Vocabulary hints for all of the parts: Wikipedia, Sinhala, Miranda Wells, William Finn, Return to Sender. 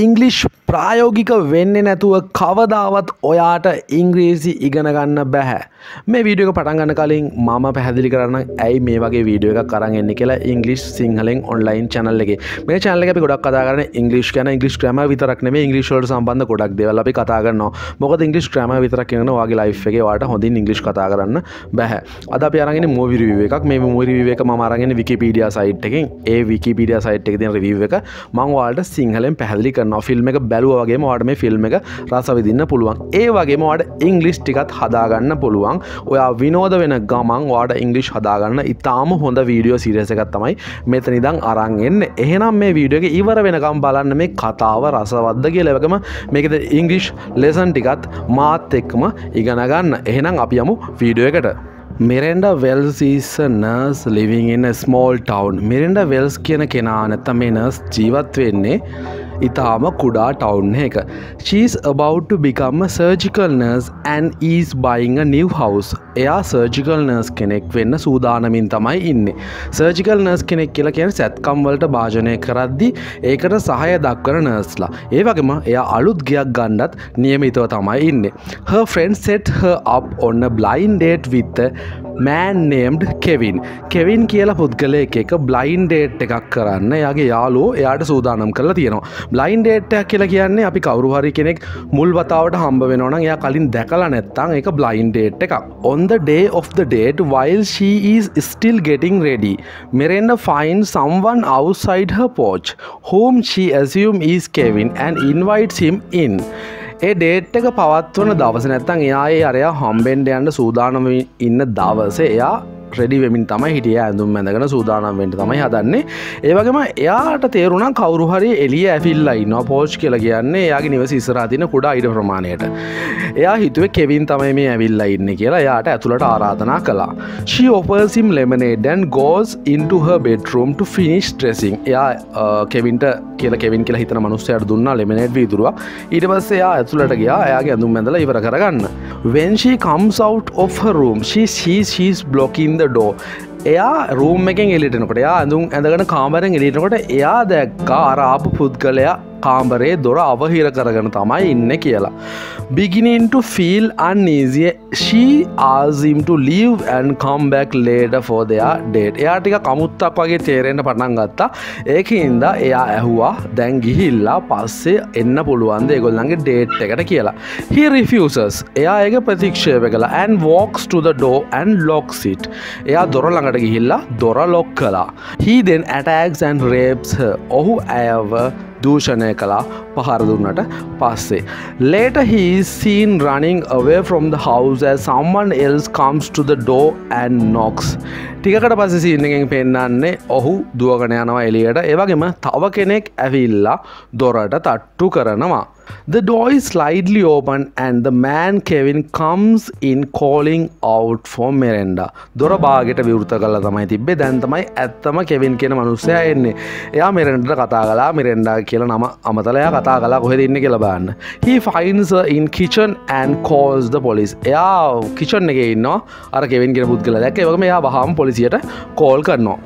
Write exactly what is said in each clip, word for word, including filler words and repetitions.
ඉංග්‍රීෂ් ප්‍රායෝගික වෙන්නේ නැතුව කවදාවත් ඔයාට ඉංග්‍රීසි ඉගෙන ගන්න බෑ. මේ වීඩියෝ එක පටන් ගන්න කලින් මම පැහැදිලි කරන්නම් ඇයි මේ වගේ වීඩියෝ එකක් අරන් එන්නේ කියලා ඉංග්‍රීසි සිංහලෙන් ඔන්ලයින් channel එකේ. මේ channel එකේ අපි ගොඩක් කතා කරන්නේ ඉංග්‍රීසි ගැන, ඉංග්‍රීසි grammar විතරක් නෙමෙයි ඉංග්‍රීසි වලට සම්බන්ධ ගොඩක් දේවල් අපි කතා කරනවා. මොකද ඉංග්‍රීසි grammar විතරක් කියන ඔයාගේ life එකේ ඔයාට හොඳින් ඉංග්‍රීසි කතා කරන්න බෑ. අද අපි අරන් ඉන්නේ movie review එකක්. මේ movie review එක මම අරන් ඉන්නේ Wikipedia site එකෙන්. ඒ Wikipedia site එකේ තියෙන review එක මම ඔයාලට සිංහලෙන් පැහැදිලි කරනවා. ෆිල්ම් එක බැලුවා වගේම ඔයාට මේ ෆිල්ම් එක රස විඳින්න පුළුවන්. ඒ වගේම ඔයාට ඉංග්‍රීසි ටිකක් හදා ගන්න පුළුවන්. ඔයා විනෝද වෙන ගමන් ඔයාට ඉංග්‍රීසි හදා ගන්න ඉතාම හොඳ වීඩියෝ සීරීස් එකක් තමයි මෙතන ඉඳන් අරන් එන්නේ. එහෙනම් මේ වීඩියෝ එක ඉවර වෙනකම් බලන්න මේ කතාව රසවත්ද කියලා. ඒ වගේම මේකේ ඉංග්‍රීසි ලෙසන් ටිකත් මාත් එක්කම ඉගෙන ගන්න. එහෙනම් අපි යමු වීඩියෝ එකට. Miranda Wells is a nurse living in a small town. Miranda Wells කියන කෙනා නැත්නම් මේ නර්ස් ජීවත් වෙන්නේ ඉතාම කුඩා town එක. She is about to become a surgical nurse and is buying a new house. එයා surgical nurse කෙනෙක් වෙන්න සූදානමින් තමයි ඉන්නේ. surgical nurse කෙනෙක් කියලා කියන්නේ සැත්කම් වලට භාජනය කරද්දී ඒකට සහාය දක්වන නර්ස්ලා. ඒ වගේම එයා අලුත් ගයක් ගන්නත් නියමිතව තමයි ඉන්නේ. Her friend set her up on a blind date with a man named Kevin. Kevin කියලා පුද්ගලයෙක් එක blind date එකක් කරන්න එයාගේ යාළුවෝ එයාට සූදානම් කරලා තියෙනවා. blind date එකක් කියලා කියන්නේ අපි කවුරු හරි කෙනෙක් මුල් වතාවට හම්බ වෙනවා නම් එයා කලින් දැකලා නැත්නම් ඒක blind date එකක්. on the day of the date while she is still getting ready, Miranda finds someone outside her porch whom she assumes is Kevin and invites him in. ඒ ඩේට් එක පවත්වන දවසේ නැත්නම් එයා ඒ අරයා හම්බෙන්න යන්න සූදානම් ඉන්න දවසේ එයා රෙඩි වෙමින් තමයි හිටියේ. ඇඳුම් මැඳගෙන සූදානම් වෙන්න තමයි හදන්නේ. ඒ වගේම එයාට තේරුණා කවුරු හරි එළිය ඇවිල්ලා ඉන්නවා. පෝච් කියලා කියන්නේ එයාගේ නිවස ඉස්සරහා තියෙන කුඩා ඉඩ ප්‍රමාණයට. එයා හිතුවේ කෙවින් තමයි මේ ඇවිල්ලා ඉන්නේ කියලා. එයාට ඇතුළට ආරාධනා කළා. She offers him lemonade and goes into her bedroom to finish dressing. එයා කෙවින්ට කියලා කෙවින් කියලා හිතන මිනිස්සයාට දුන්නා ලෙමනේඩ් වීදුරුවක්. ඊට පස්සේ එයා ඇතුළට ගියා. එයාගේ ඇඳුම් මැඳලා ඉවර කරගන්න. When she comes out of her room, she sees she is blocking the door. එයා රූම් එකෙන් එළියට එනකොට එයා ඇඳුම් ඇඳගෙන කාමරයෙන් එළියට එනකොට එයා දැක්කා අර ආපු පුද්ගලයා කාමරේ දොර අවහිර කරගෙන තමයි ඉන්නේ කියලා. Beginning to feel uneasy, she asks him to leave and come back later for their date. එයා ටිකක් අමුත්තක් වගේ තේරෙන්න පටන් ගත්තා. ඒකින්ද එයා ඇහුවා දැන් ගිහිල්ලා පස්සේ එන්න පුළුවන්ද ඒගොල්ලන්ගේ ඩේට් එකට කියලා. He refuses. එයා ඒක ප්‍රතික්ෂේප කළා and walks to the door and locks it. එයා දොර ළඟට ගිහිල්ලා දොර ලොක් කළා. He then attacks and rapes her. ඔහු ඇයව දූෂණය කළා පහර දුන්නට පස්සේ. Later he is seen running away from the house as someone else comes to the door and knocks. ටිකකට පස්සේ සීන් එකෙන් පෙන්නන්නේ ඔහු දුවගෙන යනවා එළියට. ඒ වගේම තව කෙනෙක් ඇවිල්ලා දොරට තට්ටු කරනවා. The door is slightly open and the man Kevin comes in calling out for Miranda. දොර බාගෙට විවෘත කරලා තමයි තිබ්බේ. දැන් තමයි ඇත්තම කෙවින් කියන මිනිස්සයා එන්නේ. එයා මිරෙන්ඩාට කතා කළා. මිරෙන්ඩා කියලා නම අමතලා එයා කතා කළා කොහෙද ඉන්නේ කියලා බලන්න. He finds her in kitchen and calls the police. එයා kitchen එකේ ඉන්නවා. අර කෙවින් කියන පුද්ගලයා දැක්ක. ඒ වගේම එයා වහාම පොලිසියට call කරනවා.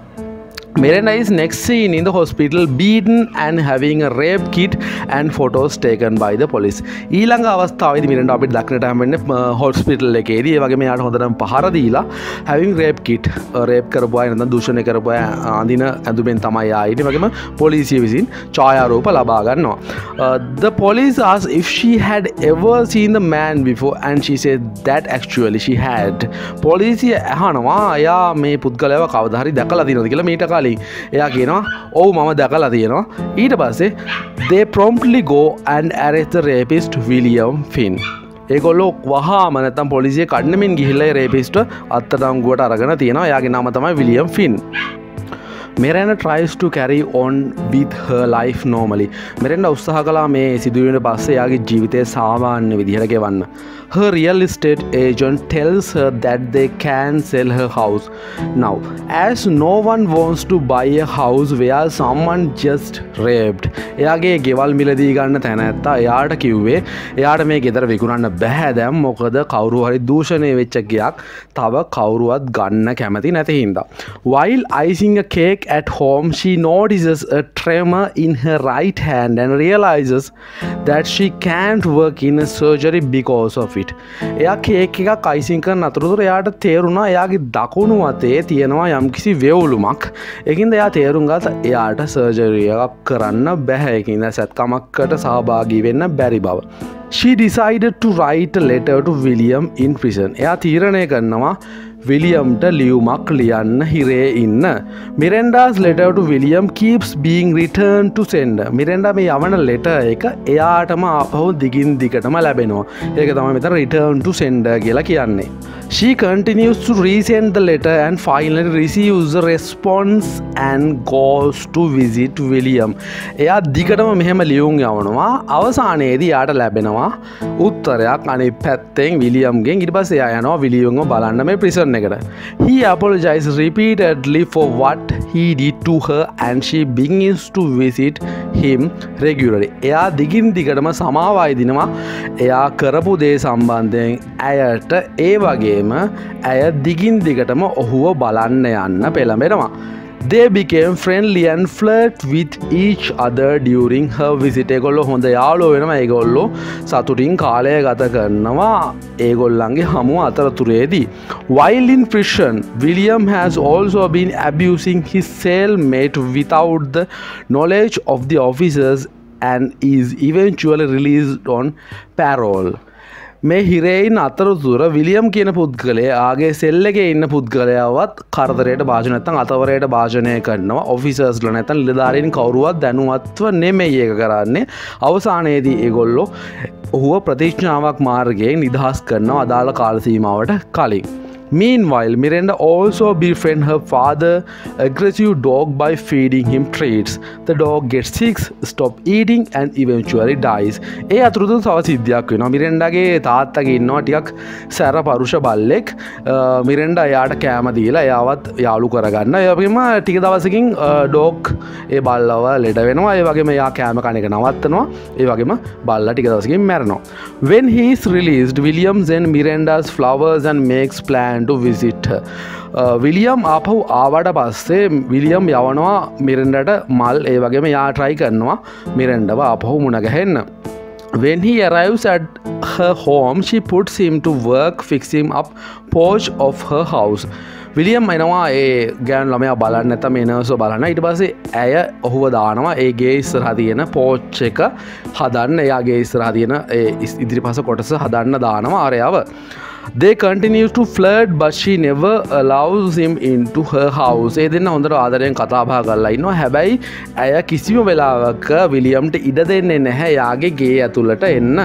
Miranda is next seen in the hospital beaten and having a rape kit and photos taken by the police. ඊළඟ අවස්ථාවේදී මිරෙන්ඩා අපිට දක්නට හම් වෙන්නේ හොස්පිටල් එකේදී. ඒ වගේම යාට හොඳටම පහර දීලා having rape kit, රේප් කරපු අය නැත්නම් දූෂණය කරපු අය අඳින ඇඳුමෙන් තමයි ආයේ. ඒ වගේම පොලිසිය විසින් ඡායාරූප ලබා ගන්නවා. The police asked if she had ever seen the man before and she said that actually she had. පොලිසිය අහනවා එයා මේ පුද්ගලයාව කවදා හරි දැකලා තියෙනවද කියලා. මීට එයා කියනවා ඔව් මම දැකලා තියෙනවා. ඊට පස්සේ they promptly go and arrest the rapist William Finn. ඒගොල්ලෝ වහාම නැත්තම් පොලිසිය කඩනමින් ගිහිල්ලා rapist අත්අඩංගුවට අරගෙන තියෙනවා. එයාගේ නම තමයි William Finn. Miranda tries to carry on with her life normally. Miranda උත්සාහ කළා මේ සිදුවීමෙන් පස්සේ එයාගේ ජීවිතය සාමාන්‍ය විදිහට ගෙවන්න. Her real estate agent tells her that they can sell her house. Now, as no one wants to buy a house where someone just raped, එයාගේ ගෙවල් මිලදී ගන්න තැන නැත්තා. එයාට කිව්වේ එයාට මේ ගෙදර විකුණන්න බෑ දැන් මොකද කවුරු හරි දූෂණය වෙච්ච ගයක් තව කවුරුවත් ගන්න කැමති නැති හින්දා. While icing a cake at home, she notices a tremor in her right hand and realizes that she can't work in a surgery because of it. එයා කේක් එකක් අයිසින් කරන අතරතුර එයාට තේරුණා එයාගේ දකුණු අතේ තියෙනවා යම්කිසි වේවුලුමක්. ඒකින්ද එයා තේරුම් ගත්තා එයාට සර්ජරි එකක් කරන්න බෑ. ඒකින්ද සත්කමකට සහභාගී වෙන්න බැරි බව. She decided to write a letter to William in prison. එයා තීරණය කරනවා Williamට ලියුමක් ලියන්න හිරේ ඉන්න. Miranda's letter to William keeps being returned to sender. Miranda මේ යවන letter එක එයාටම ආපහු දිගින් දිගටම ලැබෙනවා. ඒක තමයි මෙතන return to sender කියලා කියන්නේ. She continues to resend the letter and finally receives a response and goes to visit William. එයා දිගටම මෙහෙම ලියුම් යවනවා. අවසානයේදී යාට ලැබෙනවා උත්තරයක් අනිත් පැත්තෙන් විලියම්ගෙන්. ඊට පස්සේ එයා යනවා විලියම්ව බලන්න මේ prison. He apologizes repeatedly for what he did to her and she begins to visit him regularly. එයා දිගින් දිගටම සමාවයි දිනවා. එයා කරපු දේ සම්බන්ධයෙන් ඇයට ඒ වගේම ඇය දිගින් දිගටම ඔහුව බලන්න යන්න පෙළඹෙනවා. They became friendly and flirt with each other during her visit. ඒගොල්ලෝ හොඳ යාළුවෝ වෙනවා. ඒගොල්ලෝ සතුටින් කාලය ගත කරනවා ඒගොල්ලන්ගේ හමුව අතරතුරේදී. While in prison, William has also been abusing his cellmate without the knowledge of the officers and is eventually released on parole. මේ හිරේයින් අතරතුර විලියම් කියන පුද්ගලයාගේ සෙල් එකේ ඉන්න පුද්ගලයාවත් කරදරයට භාජනය නැත්නම් අතවරයට භාජනය කරනවා. ඔෆිසර්ස්ලා නැත්නම් නිලධාරීන් කවුරුවත් දැනුවත්ව නෙමෙයි ඒක කරන්නේ. අවසානයේදී ඒගොල්ලෝ ඔහුව ප්‍රතිඥාවක් මාර්ගයෙන් නිදහස් කරනවා අදාළ කාල සීමාවට කලින්. Meanwhile, Miranda also befriends her father's aggressive dog by feeding him treats. The dog gets sick, stops eating, and eventually dies. ඒ අතුරුදු තව සිද්ධියක් වෙනවා. මිරෙන්ඩාගේ තාත්තගේ ඉන්නවා ටිකක් සැර පරුෂ බල්ලෙක්. මිරෙන්ඩා එයාට කෑම දීලා එයාවත් යාළු කරගන්නවා. ඒ වගේම ටික දවසකින් ඩොග් ඒ බල්ලව ලෙඩ වෙනවා. ඒ වගේම එයා කෑම කන එක නවත්තනවා. ඒ වගේම බල්ලා ටික දවසකින් මැරෙනවා. When he is released, William sends Miranda's flowers and makes plans to visit her. Uh, William ආපහු ආවට පස්සේ විලියම් යවනවා මිරෙන්ඩාට මල් ඒ වගේම යා try කරනවා මිරෙන්ඩාව ආපහු මුණ ගැහෙන්න. When he arrives at her home, she puts him to work fixing up porch of her house. William එනවා ඒ ගෑනු ළමයා බලන්න නැත්නම් මේ නර්සෝ බලන්න. ඊට පස්සේ ඇය ඔහුව දානවා ඒ ගේ ඉස්සරහා තියෙන porch එක හදන්න. එයාගේ ඉස්සරහා තියෙන ඒ ඉදිරිපස කොටස හදන්න දානවා ආරයව. They continue to flirt but she never allows him into her house. ඒ දෙන්න හොඳට ආදරයෙන් කතා බහ කරලා ඉන්නවා. හැබැයි ඇය කිසිම වෙලාවක විලියම්ට ඉඩ දෙන්නේ නැහැ යාගේ ගේ ඇතුළට එන්න.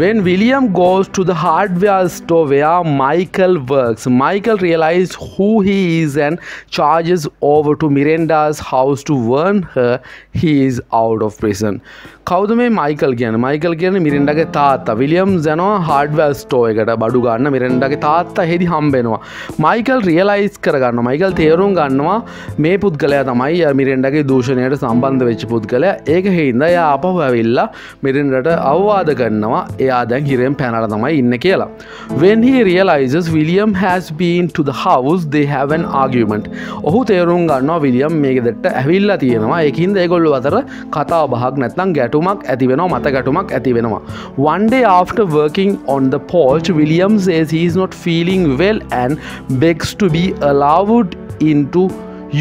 When William goes to the hardware store where Michael works, Michael realizes who he is and charges over to Miranda's house to warn her he is out of prison. කවුද මේ Michael කියන්නේ? Michael කියන්නේ මිරෙන්ඩාගේ තාත්තා. William යනවා hardware store එකට බඩු ගන්න. මිරෙන්ඩාගේ තාත්තා හෙදි හම්බ වෙනවා. Michael realize කරගන්නවා. Michael තේරුම් ගන්නවා මේ පුද්ගලයා තමයි මිරෙන්ඩාගේ දූෂණයට සම්බන්ධ වෙච්ච පුද්ගලයා. ඒක හින්දා එයා ආපහු ඇවිල්ලා මිරෙන්ඩාට අවවාද කරනවා. When he realizes William has been to the house, they have an argument. ඔහු තේරුම් ගන්නවා විලියම් මේ ගෙදරට ඇවිල්ලා තියෙනවා. ඒකින්ද ඒගොල්ලෝ අතර කතා බහක් නැත්නම් ගැටුමක් ඇති වෙනවා, මත ගැටුමක් ඇති වෙනවා. One day after working on the porch, William says he is not feeling well and begs to be allowed into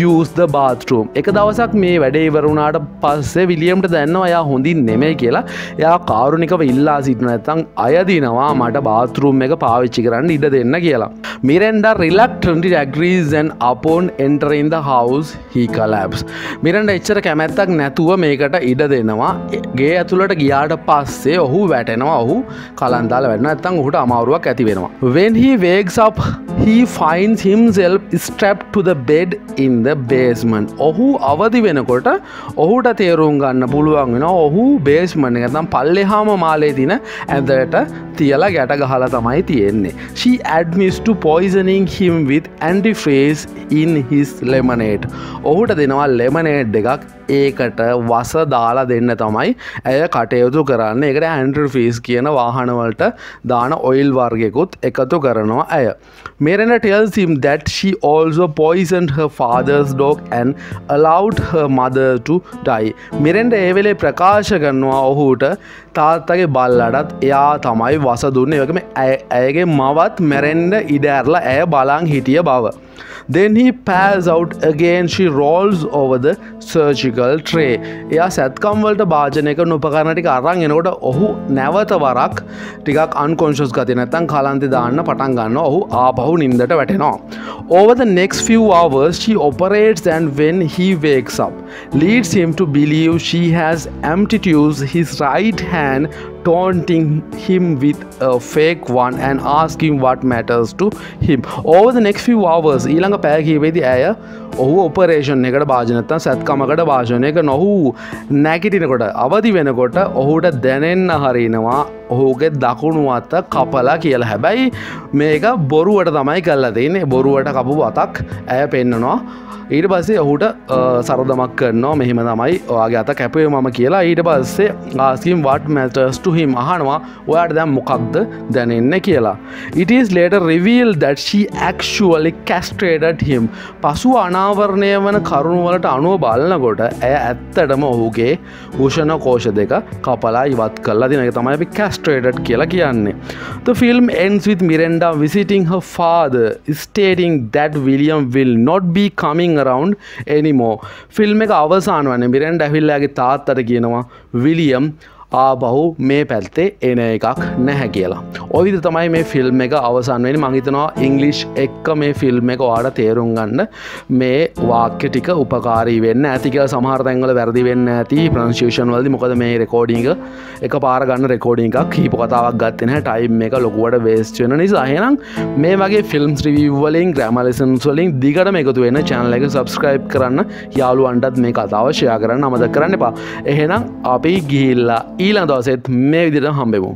use the bathroom. එක දවසක් මේ වැඩේ ඉවර වුණාට පස්සේ විලියම්ට දැනෙනවා එයා හොඳින් නෙමෙයි කියලා. එයා කාරුණිකව ඉල්ලා සිටිනවා නැත්නම් අයදිනවා මට bathroom එක පාවිච්චි කරන්න ඉඩ දෙන්න කියලා. Miranda reluctantly agrees and upon entering the house he collapses. Miranda එච්චර කැමැත්තක් නැතුව මේකට ඉඩ දෙනවා. ගේ ඇතුළට ගියාට පස්සේ ඔහු වැටෙනවා. ඔහු කලන්දාලා වැටෙනවා. නැත්නම් ඔහුට අමාරුවක් ඇති වෙනවා. When he wakes up he finds himself strapped to the bed in the basement. ඔහු අවදි වෙනකොට ඔහුට තේරුම් ගන්න පුළුවන් වෙනවා ඔහු basement එක නැත්නම් පල්ලෙහාම මාලේ දින ඇඳට තියලා ගැට ගහලා තමයි තියෙන්නේ. She admits to poisoning him with antifreeze in his lemonade. ඔහුට දෙනවා lemonade එකක් ඒකට වස දාලා දෙන්න තමයි ඇය කටයුතු කරන්නේ. ඒකට antifreeze කියන වාහන වලට දාන oil වර්ගයකුත් එකතු කරනවා ඇය. Miranda tells him that she also poisoned her father's dog and allowed her mother to die. Miranda evele ප්‍රකාශ කරනවා ඔහුට තාත්තගේ බල්ලටත් එයා තමයි වස දුන්නේ. ඒ වගේම ඇයගේ මවත් මැරෙන්න ඉඩ ඇරලා ඇය බලන් හිටිය බව. Then he passes out again. She rolls over the surgical tray. එයා සැත්කම් වලට භාජනය කරන උපකරණ ටික අරන් එනකොට ඔහු නැවත වරක් ටිකක් unconscious ගතිය නැත්තම් කලන්තේ දාන්න පටන් ගන්නවා. ඔහු ආපහු නිින්දට වැටෙනවා. Over the next few hours, she operates, and when he wakes up, leads him to believe she has amputees his right hand, taunting him with a fake one and asking what matters to him. Over the next few hours, ඊළඟ පැය කිහිපෙදී ඇය ඔහු operation එකට භාජනය නැත්නම් සත්කමකට භාජනය කරන ඔහු නැගිටිනකොට අවදි වෙනකොට ඔහුට දැනෙන්න හරිනවා ඔහුගේ දකුණු අත කපලා කියලා. හැබැයි මේක බොරුවට තමයි කරලා තියෙන්නේ. බොරුවට කපපු අතක් ඇය පෙන්නනවා. ඊට පස්සේ ඔහුට සරදමක් කරනවා මෙහෙම තමයි ඔයාගේ අත කැපුවේ මම කියලා. ඊට පස්සේ asking what matters to him අහනවා ඔයාට දැන් මොකක්ද දැනෙන්නේ කියලා. It is later revealed that she actually castrated him. පසුව අනාවරණය වන කරුණු වලට අනුව බලනකොට ඇය ඇත්තටම ඔහුගේ වෘෂණ කෝෂ දෙක කපලා ඉවත් කරලා දෙන එක තමයි අපි castrated කියලා කියන්නේ. The film ends with Miranda visiting her father, stating that William will not be coming around anymore. Film එක අවසාන වන්නේ මිරෙන්ඩා ඇවිල්ලාගේ තාත්තට කියනවා විලියම් ආපහු මේ පැත්තේ එන එකක් නැහැ කියලා. ඔය විදිහට තමයි මේ ෆිල්ම් එක අවසන් වෙන්නේ. මම හිතනවා ඉංග්‍රීසි එක්ක මේ ෆිල්ම් එක ඔයාලා තේරුම් ගන්න මේ වාක්‍ය ටික උපකාරී වෙන්න ඇති කියලා. සමහර තැන්වල වැරදි වෙන්න ඇති ප්‍රොනන්සියේෂන් වලදී. මොකද මේ රෙකෝඩින් එක එකපාර ගන්න රෙකෝඩින් එකක් කීප කතාවක් ගත්තේ නැහැ. ටයිම් එක ලොකුවට වේස්ට් වෙන නිසා. එහෙනම් මේ වගේ ෆිල්ම්ස් රිවිව් වලින් ග්‍රැමර් ලෙසන්ස් වලින් දිගටම එකතු වෙන්න channel එක subscribe කරන්න. යාළුවන්ටත් මේ කතාව share කරන්න අමතක කරන්න එපා. එහෙනම් අපි ගිහිල්ලා ඊළඟ දවසෙත් මේ විදිහට හම්බෙමු.